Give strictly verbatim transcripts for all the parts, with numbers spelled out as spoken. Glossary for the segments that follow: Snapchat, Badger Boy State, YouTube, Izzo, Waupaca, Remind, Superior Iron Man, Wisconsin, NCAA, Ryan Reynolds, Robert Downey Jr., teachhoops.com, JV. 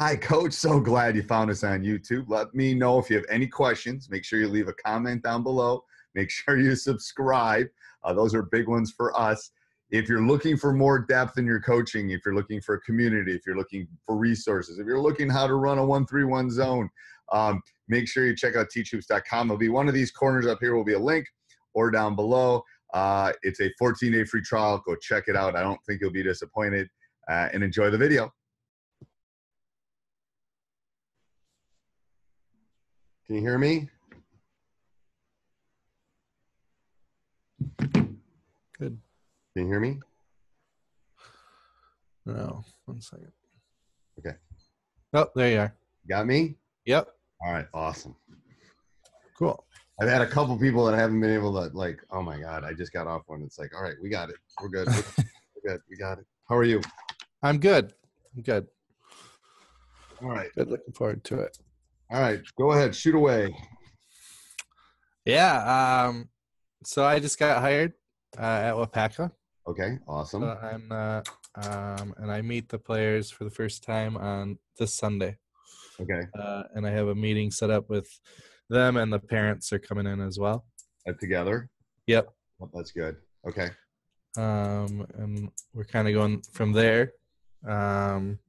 Hi, Coach. So glad you found us on YouTube. Let me know if you have any questions. Make sure you leave a comment down below. Make sure you subscribe. Uh, those are big ones for us. If you're looking for more depth in your coaching, if you're looking for a community, if you're looking for resources, if you're looking how to run a one three one zone, um, make sure you check out teach hoops dot com. It'll be one of these corners up here will be a link or down below. Uh, it's a fourteen day free trial. Go check it out. I don't think you'll be disappointed, uh, and enjoy the video. Can you hear me? Good. Can you hear me? No, one second. Okay. Oh, there you are. Got me? Yep. All right, awesome. Cool. I've had a couple people that I haven't been able to, like, oh my God, I just got off one. It's like, all right, we got it. We're good. We're good. We got it. How are you? I'm good. I'm good. All right. Good. Looking forward to it. All right. Go ahead. Shoot away. Yeah. Um, so I just got hired uh, at Waupaca. Okay. Awesome. So I'm, uh, um, and I meet the players for the first time on this Sunday. Okay. Uh, and I have a meeting set up with them, and the parents are coming in as well. Uh, together? Yep. Well, that's good. Okay. Um, and we're kind of going from there. Um,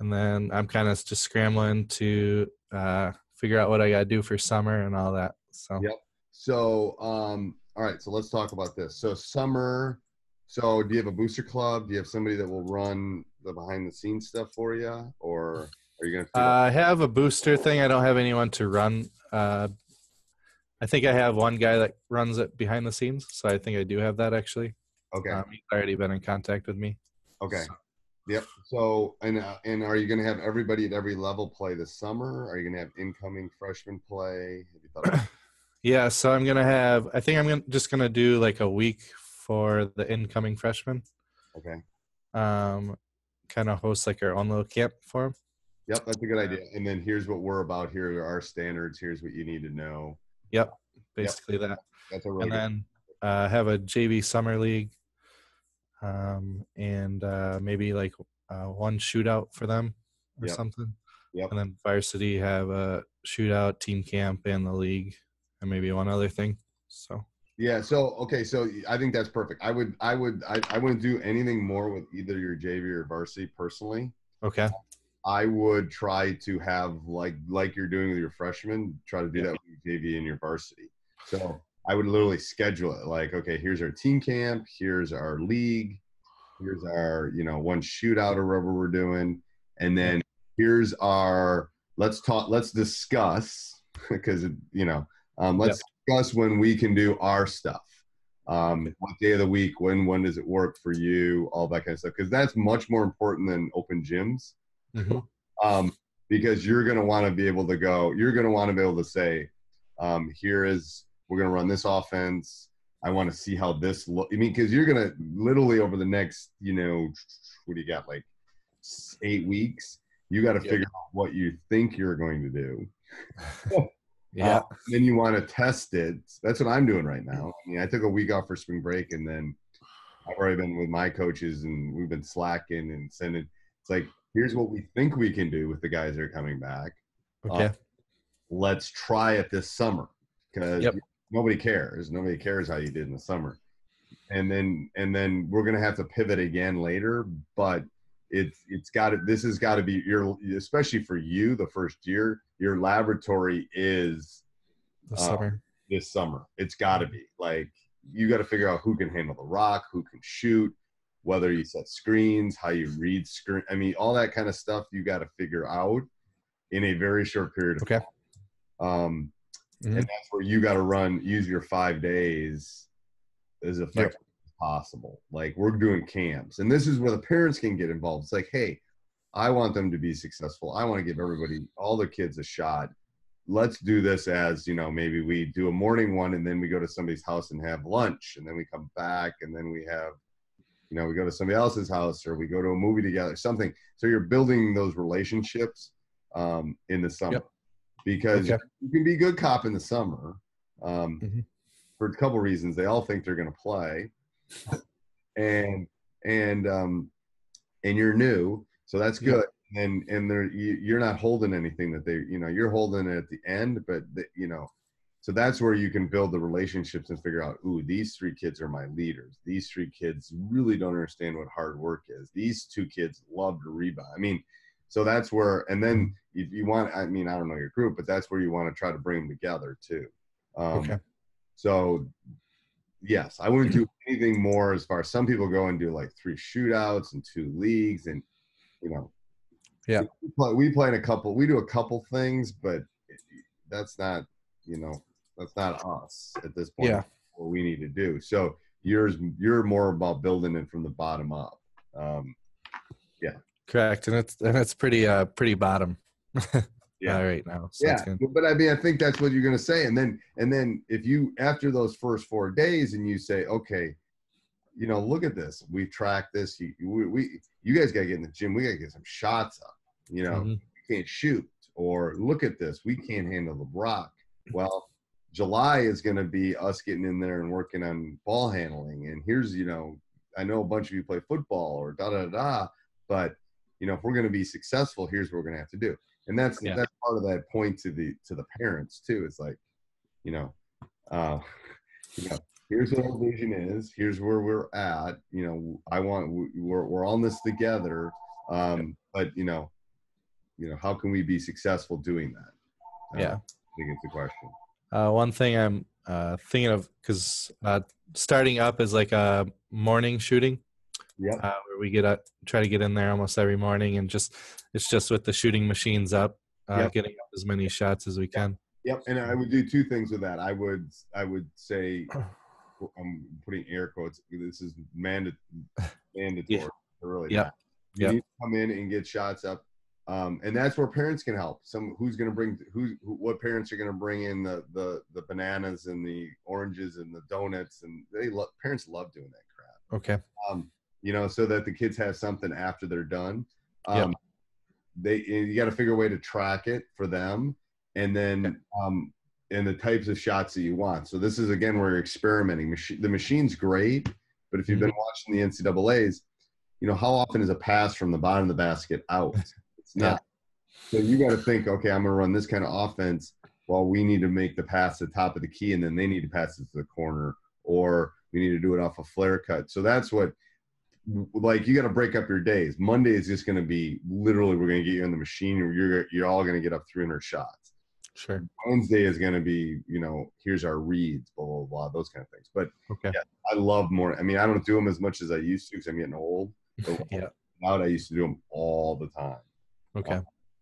and then I'm kind of just scrambling to uh, figure out what I got to do for summer and all that. So. Yep. So, um, all right. So let's talk about this. So summer. So do you have a booster club? Do you have somebody that will run the behind the scenes stuff for you, or are you going to? Uh, I have a booster thing. I don't have anyone to run. Uh, I think I have one guy that runs it behind the scenes, so I think I do have that actually. Okay. Um, he's already been in contact with me. Okay. So. Yep. So, and uh, and are you going to have everybody at every level play this summer? Are you going to have incoming freshmen play? Have you thought about it? Yeah. So I'm going to have. I think I'm gonna, just going to do like a week for the incoming freshmen. Okay. Um, kind of host like our own little camp for them. Yep, that's a good idea. And then here's what we're about. Here are our standards. Here's what you need to know. Yep, basically yep. that. That's a really and good then uh, have a J V summer league, um, and uh, maybe like uh, one shootout for them or yep. something. Yep. And then varsity have a shootout, team camp, and the league, and maybe one other thing. So. Yeah. So okay. So I think that's perfect. I would. I would. I, I wouldn't do anything more with either your J V or varsity personally. Okay. I would try to have, like like you're doing with your freshmen, try to do yeah. that with your J V and your varsity. So I would literally schedule it like, okay, here's our team camp, here's our league, here's our, you know, one shootout or whatever we're doing, and then here's our let's talk, let's discuss because you know um, let's yep. discuss when we can do our stuff. Um, what day of the week? When when does it work for you? All that kind of stuff because that's much more important than open gyms. Mm-hmm. Um, because you're going to want to be able to go, you're going to want to be able to say, um, here is, we're going to run this offense. I want to see how this look. I mean, because you're going to literally over the next, you know, what do you got, like eight weeks, you got to yeah. figure out what you think you're going to do. yeah. Uh, then you want to test it. That's what I'm doing right now. I mean, I took a week off for spring break and then I've already been with my coaches and we've been slacking and sending. It's like, here's what we think we can do with the guys that are coming back. Okay. Uh, let's try it this summer because yep. nobody cares. Nobody cares how you did in the summer. And then, and then we're going to have to pivot again later, but it's, it's got to, this has got to be your, especially for you, the first year, your laboratory is the summer. Um, this summer. It's got to be like, you got to figure out who can handle the rock, who can shoot, whether you set screens, how you read screen, I mean, all that kind of stuff you got to figure out in a very short period of okay. time. Um, mm-hmm. And that's where you got to run, use your five days as effectively yep. as possible. Like we're doing camps and this is where the parents can get involved. It's like, hey, I want them to be successful. I want to give everybody, all the kids a shot. Let's do this as, you know, maybe we do a morning one and then we go to somebody's house and have lunch and then we come back and then we have, you know, we go to somebody else's house or we go to a movie together, something. So you're building those relationships um, in the summer yep. because okay. you can be a good cop in the summer um, mm-hmm. for a couple reasons. They all think they're going to play and, and, um, and you're new. So that's good. Yeah. and and they're you, you're not holding anything that they, you know, you're holding it at the end, but the, you know, so that's where you can build the relationships and figure out, ooh, these three kids are my leaders. These three kids really don't understand what hard work is. These two kids love to rebound. I mean, so that's where, and then if you want, I mean, I don't know your group, but that's where you want to try to bring them together too. Um, okay. So yes, I wouldn't do anything more as far as some people go and do like three shootouts and two leagues and, you know, yeah, we play, we play in a couple, we do a couple things, but that's not, you know, that's not us at this point. Yeah. What we need to do. So yours, you're more about building it from the bottom up. Um, yeah. Correct. And it's, and it's pretty, uh, pretty bottom. Yeah. All right now. So yeah. But I mean, I think that's what you're going to say. And then, and then if you, after those first four days and you say, okay, you know, look at this, we track this, you, we, we, you guys got to get in the gym. We got to get some shots up, you know, mm-hmm. we can't shoot, or look at this, we can't handle the rock. Well, July is going to be us getting in there and working on ball handling. And here's, you know, I know a bunch of you play football or da, da, da, but you know, if we're going to be successful, here's what we're going to have to do. And that's, yeah. that's part of that point to the, to the parents too. It's like, you know, uh, you know, here's what our vision is. Here's where we're at. You know, I want, we're, we're on this together. Um, but you know, you know, how can we be successful doing that? Uh, yeah. I think it's the question. Uh, one thing I'm uh, thinking of, cause uh, starting up is like a morning shooting. Yeah, uh, where we get up, try to get in there almost every morning, and just it's just with the shooting machines up, uh, yep. getting up as many shots as we can. Yep, and I would do two things with that. I would, I would say, I'm putting air quotes. This is mandatory. mandatory. Yeah. Really, yeah. You yep. need to come in and get shots up, um, and that's where parents can help. Some who's going to bring who, who? What parents are going to bring in the the the bananas and the oranges and the donuts, and they love parents love doing that crap. Okay. Um, you know, so that the kids have something after they're done. Um, yep. They you got to figure a way to track it for them, and then yep. um, and the types of shots that you want. So this is again where you're experimenting. Machi- the machine's great, but if you've mm-hmm. been watching the N C double A's, you know how often is a pass from the bottom of the basket out? It's not. Yeah. So you got to think, okay, I'm going to run this kind of offense. Well, we need to make the pass to the top of the key, and then they need to pass it to the corner, or we need to do it off a flare cut. So that's what. Like you got to break up your days. Monday is just going to be literally we're going to get you in the machine, or you're you're all going to get up three hundred shots. Sure. Wednesday is going to be you know here's our reads, blah blah blah, those kind of things. But okay. yeah, I love more. I mean, I don't do them as much as I used to because I'm getting old. But yeah. Now I used to do them all the time. Okay.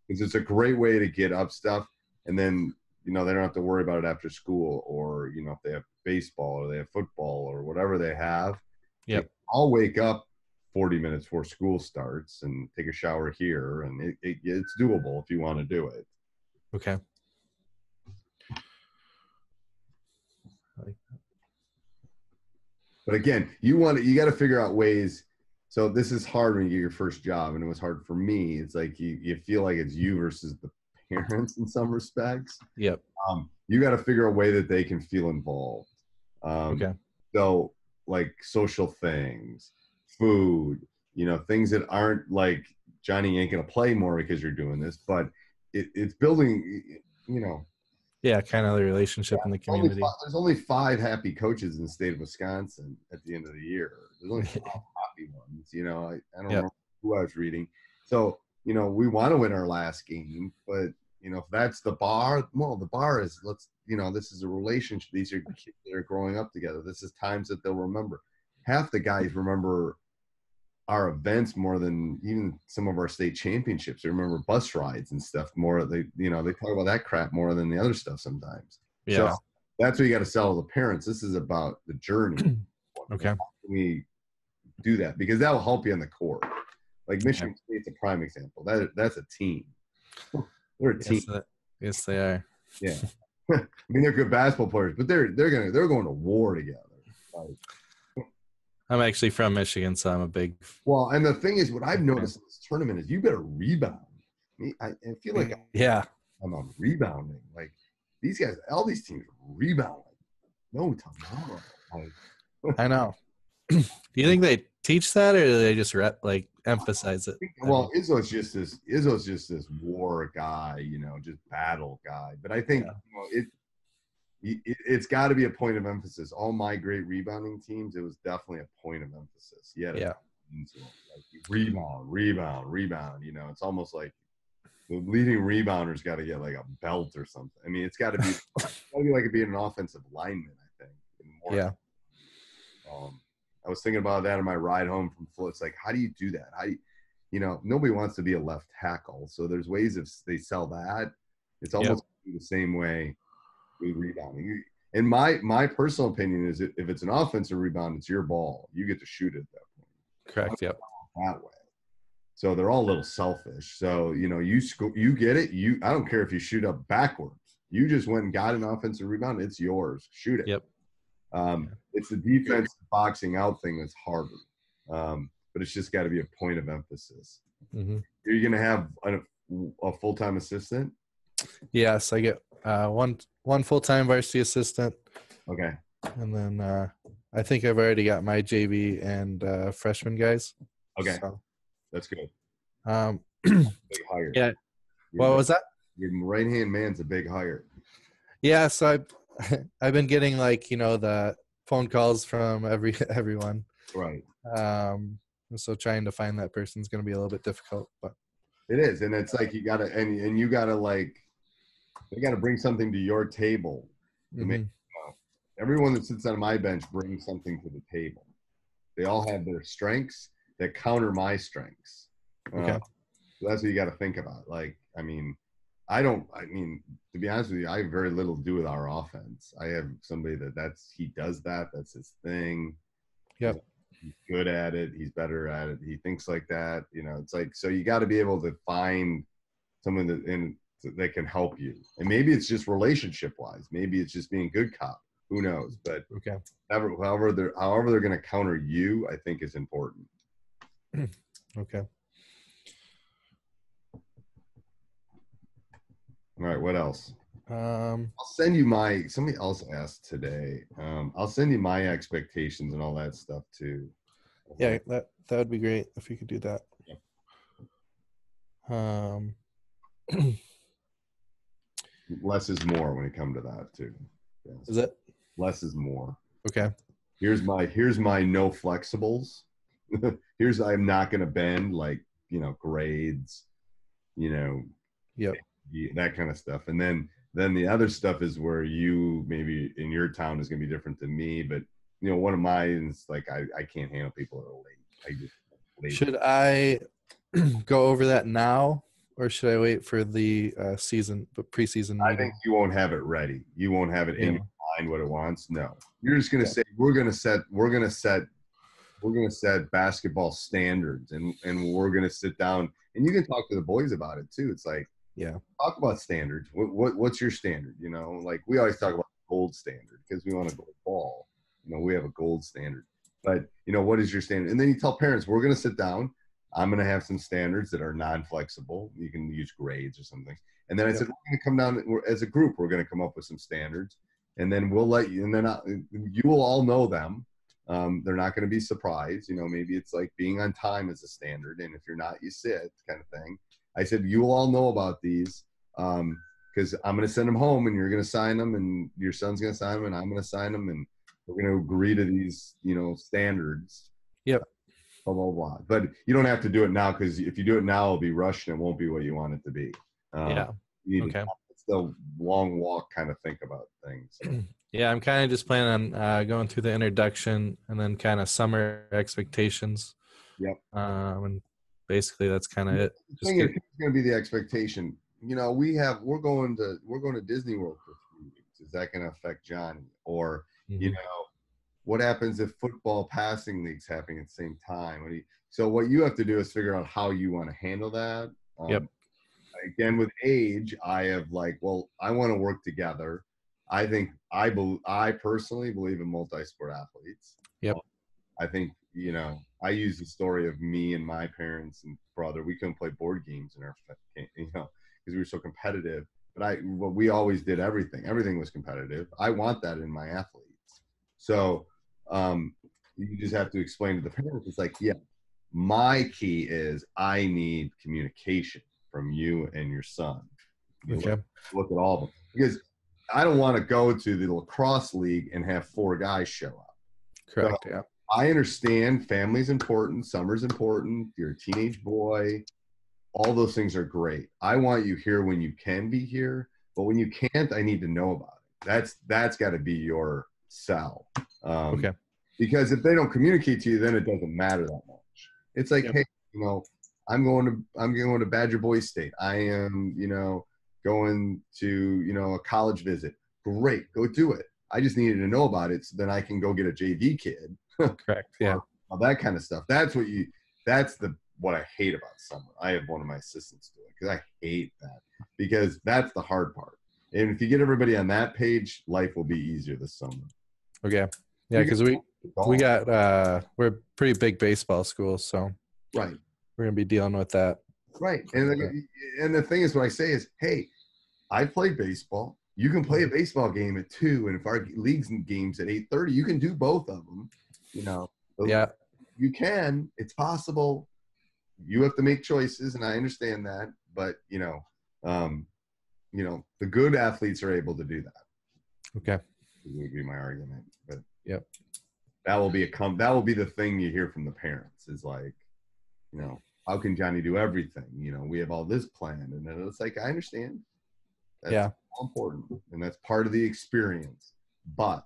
Because um, it's a great way to get up stuff, and then you know they don't have to worry about it after school, or you know if they have baseball or they have football or whatever they have. Yeah. I'll wake up forty minutes before school starts and take a shower here, and it, it, it's doable if you want to do it. Okay. But again, you want to, you got to figure out ways. So this is hard when you get your first job, and it was hard for me. It's like you, you feel like it's you versus the parents in some respects. Yep. Um, you got to figure a way that they can feel involved. Um, okay. So like social things, food, you know, things that aren't like Johnny ain't gonna play more because you're doing this, but it, it's building, you know. Yeah, kind of the relationship yeah, in the community. Only five, there's only five happy coaches in the state of Wisconsin at the end of the year. There's only five happy ones, you know. I, I don't yep. remember who I was reading. So, you know, we want to win our last game, but you know, if that's the bar, well, the bar is let's, you know, this is a relationship. These are kids that are growing up together. This is times that they'll remember. Half the guys remember our events more than even some of our state championships. They remember bus rides and stuff more. They, you know, they talk about that crap more than the other stuff sometimes. Yeah. So that's what you got to sell to the parents. This is about the journey. Okay. How can we do that? Because that will help you on the court. Like Michigan yeah. State's a prime example. That That's a team. They're a team. Yes, yes they are. Yeah. I mean, they're good basketball players, but they're they're gonna they're going to war together. Like, I'm actually from Michigan, so I'm a big. Well, and the thing is, what I've noticed in this tournament is you better rebound. I mean, I, I feel like I'm, yeah, I'm on rebounding. Like these guys, all these teams rebound like no tomorrow. Like, I know. Do you think they teach that, or do they just rep, like emphasize it? Well, Izzo's just this Izzo's just this war guy, you know, just battle guy. But I think yeah. you know, it. It's got to be a point of emphasis. All my great rebounding teams, it was definitely a point of emphasis. You had yeah. Like rebound, rebound, rebound. You know, it's almost like the leading rebounder's got to get like a belt or something. I mean, it's got to be maybe like being an offensive lineman, I think. More yeah. Um, I was thinking about that on my ride home from Florida. It's like, how do you do that? How do you, you know, nobody wants to be a left tackle. So there's ways of they sell that. It's almost yep. the same way. Rebounding. And my my personal opinion is if it's an offensive rebound, it's your ball. You get to shoot it at that point. Correct. Yep. That way. So they're all a little selfish. So you know, you sco- you get it. You I don't care if you shoot up backwards. You just went and got an offensive rebound. It's yours. Shoot it. Yep. Um, it's the defense boxing out thing that's harder, um, but it's just got to be a point of emphasis. Mm-hmm. Are you going to have a, a full time assistant? Yes, I get uh, one. One full-time varsity assistant. Okay. And then uh, I think I've already got my J V and uh, freshman guys. Okay. So. That's good. Um, That's a big hire. Yeah. Your, what was that? Your right-hand man's a big hire. Yeah, so I've, I've been getting, like, you know, the phone calls from every everyone. Right. Um. So trying to find that person is going to be a little bit difficult. But it is, and it's like you got to – and and you got to, like – they got to bring something to your table. Mm-hmm. Make, you know, everyone that sits on my bench brings something to the table. They all have their strengths that counter my strengths. Okay. Uh, so that's what you got to think about. Like, I mean, I don't, I mean, to be honest with you, I have very little to do with our offense. I have somebody that that's, he does that. That's his thing. Yep. He's good at it. He's better at it. He thinks like that. You know, it's like, so you got to be able to find someone that in, that can help you. And maybe it's just relationship wise. Maybe it's just being good cop. Who knows? But okay. however, however they're, however they're going to counter you, I think is important. Okay. All right. What else? Um, I'll send you my, somebody else asked today. Um, I'll send you my expectations and all that stuff too. Yeah. That, that would be great if you could do that. Yeah. Um, Less is more when it comes to that too. Yes. Is it? Less is more. Okay. Here's my here's my no flexibles. Here's I'm not going to bend, like, you know, grades, you know, yep. that kind of stuff. And then then the other stuff is where you maybe in your town is going to be different than me. But you know, one of mine is like I I can't handle people that are late. I just late. Should I go over that now? Or should I wait for the uh, season, but preseason? Meeting? I think you won't have it ready. You won't have it yeah. in your mind what it wants. No, you're just gonna yeah. say we're gonna set, we're gonna set, we're gonna set basketball standards, and and we're gonna sit down and you can talk to the boys about it too. It's like, yeah, talk about standards. What, what what's your standard? You know, like we always talk about gold standard because we want to go ball. You know, we have a gold standard, but you know, what is your standard? And then you tell parents we're gonna sit down. I'm going to have some standards that are non-flexible. You can use grades or something. And then I yep. said, we're going to come down we're, as a group. We're going to come up with some standards, and then we'll let you. And then I, you will all know them. Um, they're not going to be surprised. You know, maybe it's like being on time is a standard, and if you're not, you sit, kind of thing. I said, you will all know about these because um, I'm going to send them home, and you're going to sign them, and your son's going to sign them, and I'm going to sign them, and we're going to agree to these, you know, standards. Yep. Blah, blah, blah. But you don't have to do it now because if you do it now, it'll be rushed and it won't be what you want it to be. Um, yeah. You okay. To, it's the long walk kind of think about things. So. Yeah, I'm kind of just planning on uh, going through the introduction and then kind of summer expectations. Yep. Um, and basically that's kind of it. The thing is, it's going to be the expectation. You know, we have we're going to we're going to Disney World for three weeks. Is that going to affect Johnny? Or mm-hmm. you know. What happens if football passing leagues happening at the same time? What do you, so what you have to do is figure out how you want to handle that. Um, yep. Again, with age, I have like, well, I want to work together. I think I be, I personally believe in multi-sport athletes. Yep. Um, I think, you know, I use the story of me and my parents and brother. We couldn't play board games in our, you know, because we were so competitive. But I, but we always did everything. Everything was competitive. I want that in my athletes. So. Um, you just have to explain to the parents, it's like, yeah, my key is I need communication from you and your son. You okay. look, look at all of them. Because I don't want to go to the lacrosse league and have four guys show up. Correct, so, yeah. I understand family's important, summer's important, you're a teenage boy, all those things are great. I want you here when you can be here, but when you can't, I need to know about it. That's that's got to be your sell. Um, okay. Because if they don't communicate to you, then it doesn't matter that much. It's like, yep. hey, you know, I'm going to I'm going to Badger Boy State. I am, you know, going to, you know, a college visit. Great, go do it. I just needed to know about it so then I can go get a J V kid. Correct. Yeah. All that kind of stuff. That's what you. That's the what I hate about summer. I have one of my assistants do it because I hate that because that's the hard part. And if you get everybody on that page, life will be easier this summer. Okay. Yeah, because we we got uh we're a pretty big baseball school, so right, we're gonna be dealing with that. Right. And the, and the thing is, what I say is, hey, I play baseball. You can play a baseball game at two, and if our league's in games at eight thirty, you can do both of them. You know, yeah, you can, it's possible. You have to make choices. And I understand that, but you know, um, you know, the good athletes are able to do that. Okay. Would be my argument, but yep. That will be a com that will be the thing you hear from the parents is like, you know, how can Johnny do everything? You know, we have all this planned. And then it's like, I understand. That's yeah. important. And that's part of the experience, but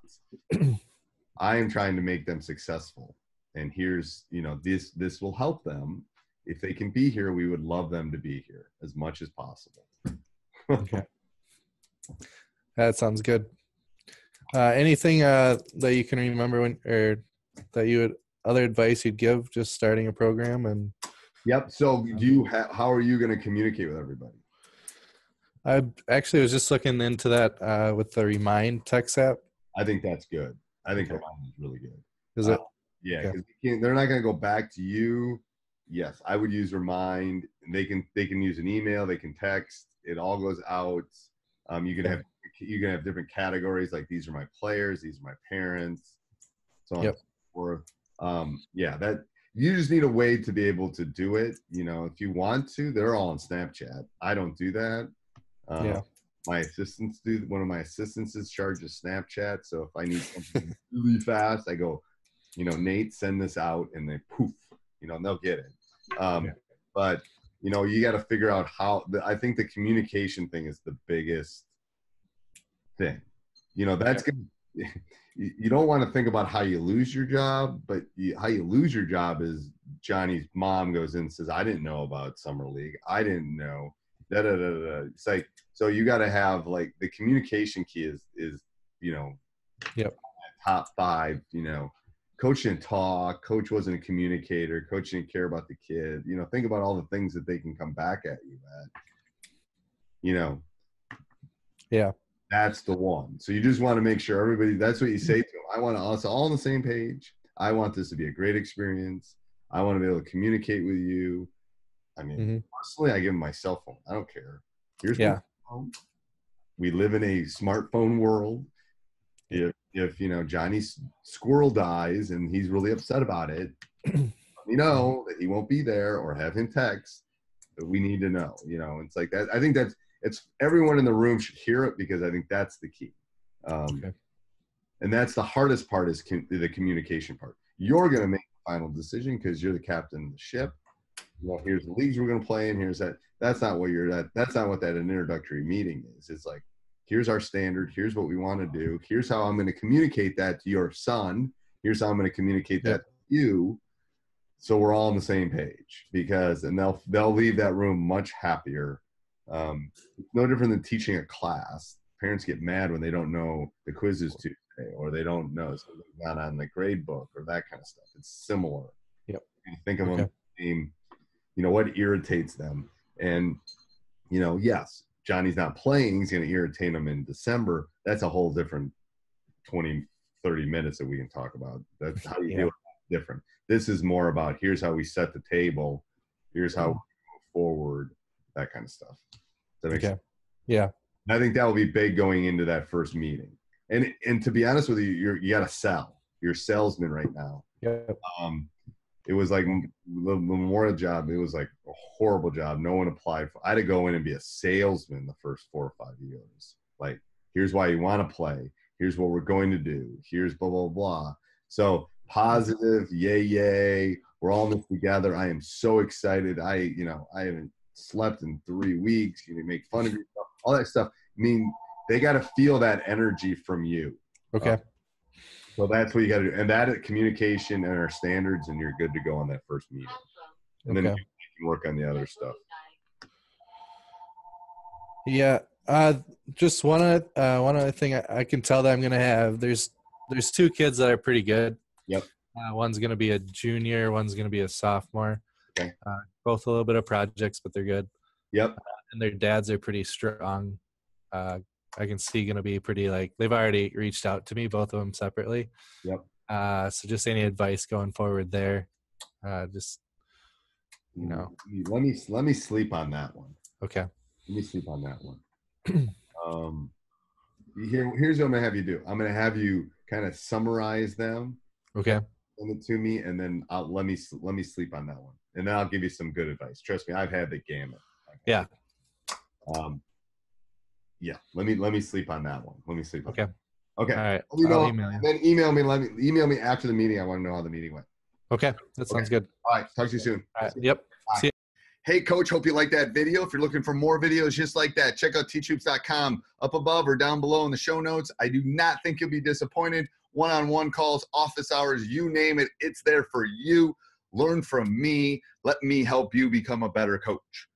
I am trying to make them successful. And here's, you know, this, this will help them. If they can be here, we would love them to be here as much as possible. Okay. That sounds good. Uh, anything uh, that you can remember when, or that you would, other advice you'd give just starting a program and. Yep. So do you, ha how are you going to communicate with everybody? I actually was just looking into that uh, with the Remind text app. I think that's good. I think okay. Remind is really good. Is it? Uh, yeah, because okay. they're not going to go back to you. Yes, I would use Remind. They can they can use an email. They can text. It all goes out. Um, you can have you can have different categories like these are my players, these are my parents, so on yep. and so forth. Um, yeah, that you just need a way to be able to do it. You know, if you want to, they're all on Snapchat. I don't do that. Uh, yeah. My assistants do. One of my assistants is charges Snapchat. So if I need something really fast, I go, you know, Nate, send this out, and they poof, you know, and they'll get it. Um, yeah. But you know, you got to figure out how. The, I think the communication thing is the biggest thing. You know, that's yeah. gonna. You don't want to think about how you lose your job, but you, how you lose your job is Johnny's mom goes in and says, "I didn't know about summer league. I didn't know." Da, da, da, da. It's like, so you got to have like the communication key is, is, you know, yep. top five, you know, coach didn't talk, coach wasn't a communicator, coach didn't care about the kid, you know, think about all the things that they can come back at you at, you know, yeah, that's the one. So you just want to make sure everybody, that's what you say to them. I want us all on the same page. I want this to be a great experience. I want to be able to communicate with you. I mean, mm-hmm. personally, I give them my cell phone. I don't care. Here's yeah. my phone. We live in a smartphone world. If, if, you know, Johnny Squirrel dies and he's really upset about it, you know, that he won't be there or have him text. We need to know, you know, it's like that. I think that's, it's everyone in the room should hear it because I think that's the key. Um, okay. And that's the hardest part is com the communication part. You're going to make the final decision because you're the captain of the ship. Well, here's the leagues we're going to play in. Here's that. That's not what you're at. That's not what that introductory meeting is. It's like, here's our standard. Here's what we want to do. Here's how I'm going to communicate that to your son. Here's how I'm going to communicate that to you. So we're all on the same page because, and they'll, they'll leave that room much happier. Um, no different than teaching a class. Parents get mad when they don't know the quiz is Tuesday or they don't know. So they're not on the grade book or that kind of stuff. It's similar. Yep. You think of okay. them the same. You know, what irritates them? And, you know, yes, Johnny's not playing. He's going to irritate him in December. That's a whole different twenty, thirty minutes that we can talk about. That's how you yeah. deal with that different. This is more about here's how we set the table. Here's how we move forward, that kind of stuff. Does that make okay. sense? Yeah. I think that will be big going into that first meeting. And and to be honest with you, you're, you got to sell. you're a salesman right now. Yep. Um, it was like the Memorial job. It was like a horrible job. No one applied for. I had to go in and be a salesman the first four or five years. Like, here's why you want to play. Here's what we're going to do. Here's blah, blah, blah. So positive, yay, yay. We're all in this together. I am so excited. I, you know, I haven't slept in three weeks. You make fun of yourself, all that stuff. I mean, they got to feel that energy from you. Okay. Uh, so that's what you got to do. And that communication and our standards, and you're good to go on that first meeting. And okay. then you can work on the other stuff. Yeah. Uh, just one, uh, one other thing I, I can tell that I'm going to have. There's, there's two kids that are pretty good. Yep. Uh, one's going to be a junior. One's going to be a sophomore. Okay. Uh, both a little bit of projects, but they're good. Yep. Uh, and their dads are pretty strong. Uh, I can see going to be pretty, like, they've already reached out to me, both of them separately. Yep. Uh, so just any advice going forward there? Uh, just, you know, let me, let me sleep on that one. Okay. Let me sleep on that one. um, here, here's what I'm going to have you do. I'm going to have you kind of summarize them. Okay. Send it to me. And then I'll, let me, let me sleep on that one. And then I'll give you some good advice. Trust me. I've had the gamut. Had yeah. It. Um, Yeah, let me let me sleep on that one. Let me sleep. Okay. On that. Okay. All right. You know, I'll email you. Then email me. Let me email me after the meeting. I want to know how the meeting went. Okay, that okay. sounds good. All right. Talk to you soon. All right. Yep. Bye. See you. Hey, Coach. Hope you like that video. If you're looking for more videos just like that, check out teach hoops dot com. Up above or down below in the show notes. I do not think you'll be disappointed. One-on-one calls, office hours, you name it, it's there for you. Learn from me. Let me help you become a better coach.